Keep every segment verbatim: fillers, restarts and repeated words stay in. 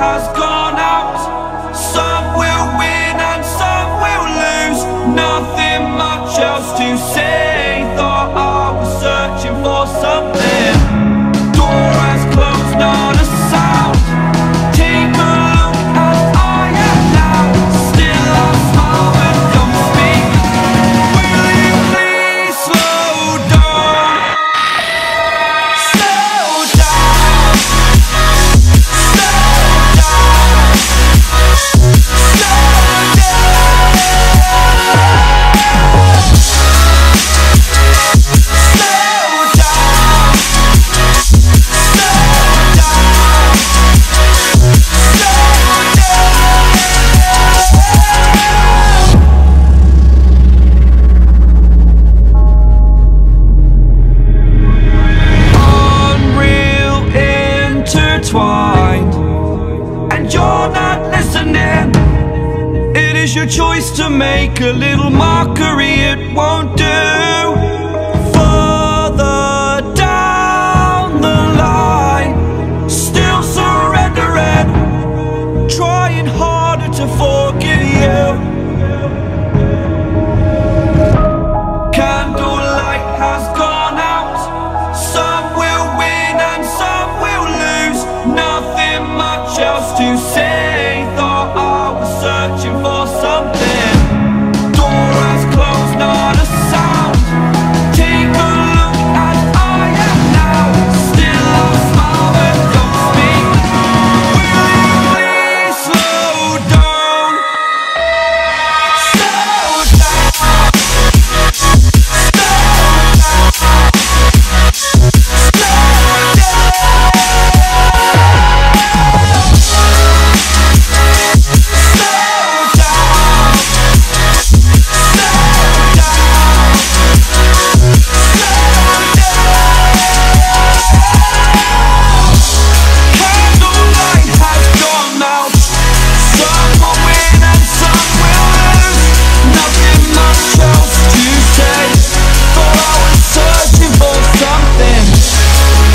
has gone out. Some will win and some will lose. Nothing much else to say. Thought I was searching for something. Door has closed, not a sound. Take a look as I am now. Still I smile and don't speak. Will you please slow down? Slow down. Slow down. Slow down. Slow down. Slow down. Slow down. Unreal intertwined, and you're not listening. It is your choice to make a little mockery. It won't do. Further down the line, still surrendering, trying harder to forgive you. Candlelight has gone out. Some will win and some will lose. Nothing much else to say. Thought I was searching for something. Door has closed, not a sound. Take a look as I am now. Still I smile and don't speak. Will you please slow down? Slow down. Candlelight has gone out. Some will win and some will lose. Nothing much else to say. For I was searching for something.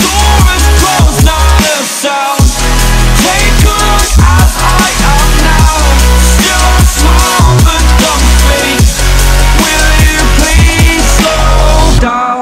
Door is closed, not a sound. Take a look as I am now. Still I smile but don't speak. Will you please slow down?